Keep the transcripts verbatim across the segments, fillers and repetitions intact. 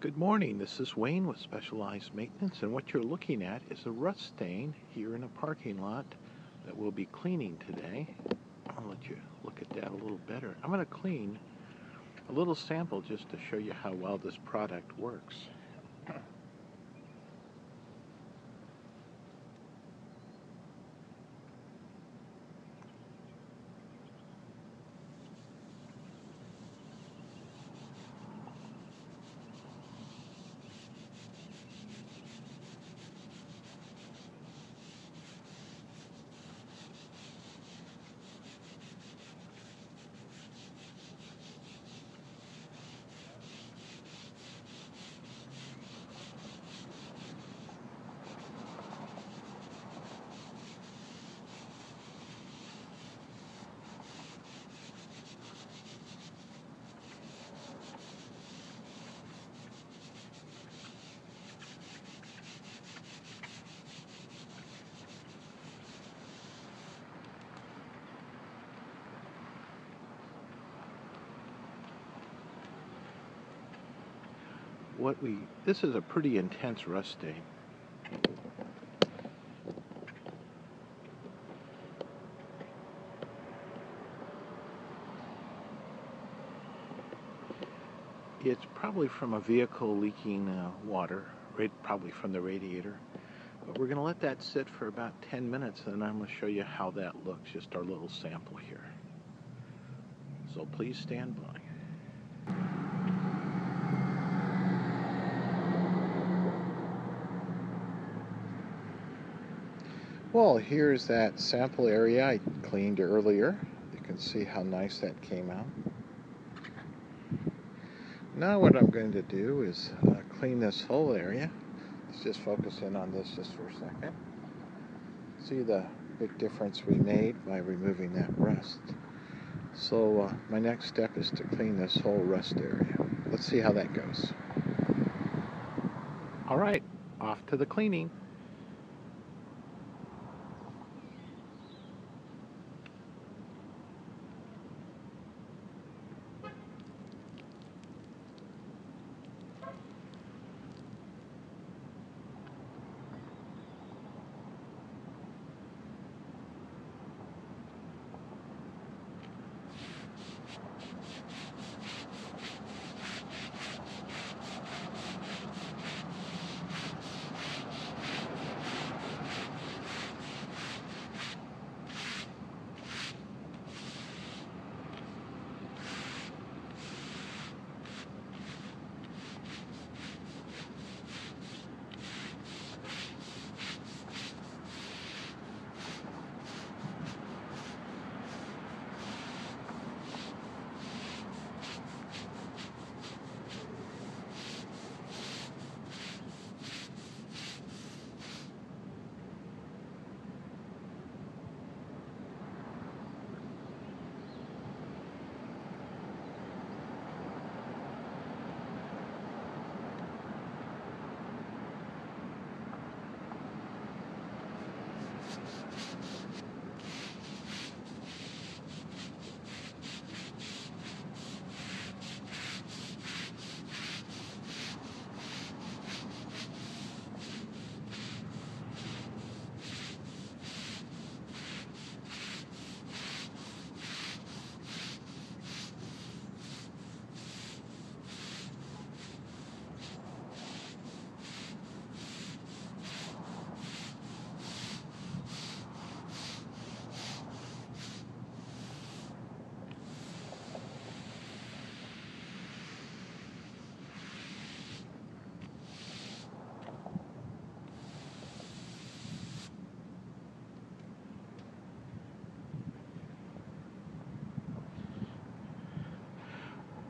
Good morning, this is Wayne with Specialized Maintenance, and what you're looking at is a rust stain here in a parking lot that we'll be cleaning today. I'll let you look at that a little better. I'm going to clean a little sample just to show you how well this product works. What we, this is a pretty intense rust stain. It's probably from a vehicle leaking uh, water, right, probably from the radiator. But we're going to let that sit for about ten minutes, and I'm going to show you how that looks, just our little sample here. So please stand by. Well, here's that sample area I cleaned earlier. You can see how nice that came out. Now what I'm going to do is uh, clean this whole area. Let's just focus in on this just for a second. See the big difference we made by removing that rust. So uh, my next step is to clean this whole rust area. Let's see how that goes. All right, off to the cleaning.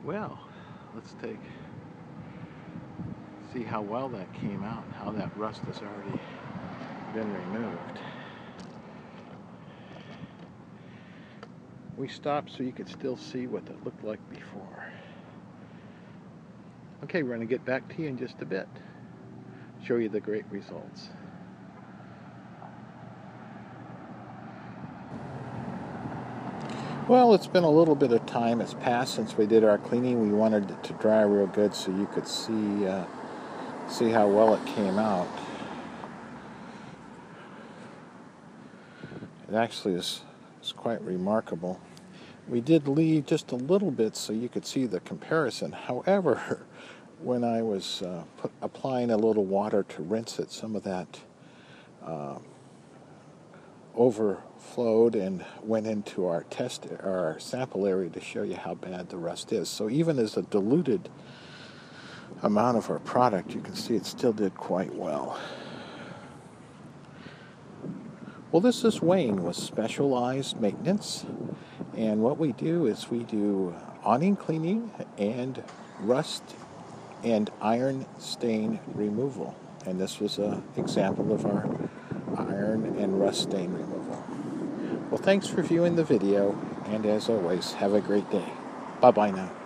Well, let's take, see how well that came out and how that rust has already been removed. We stopped so you could still see what it looked like before. Okay, we're going to get back to you in just a bit, show you the great results. Well, it's been a little bit of time has passed since we did our cleaning. We wanted it to dry real good so you could see uh, see how well it came out. It actually is, is quite remarkable. We did leave just a little bit so you could see the comparison. However, when I was uh, put, applying a little water to rinse it, some of that uh, overflowed and went into our test, our sample area to show you how bad the rust is. So even as a diluted amount of our product, you can see it still did quite well. Well, this is Wayne with Specialized Maintenance, and what we do is we do awning cleaning and rust and iron stain removal. And this was an example of our iron and rust stain removal. Well, thanks for viewing the video, and as always, have a great day. Bye-bye now.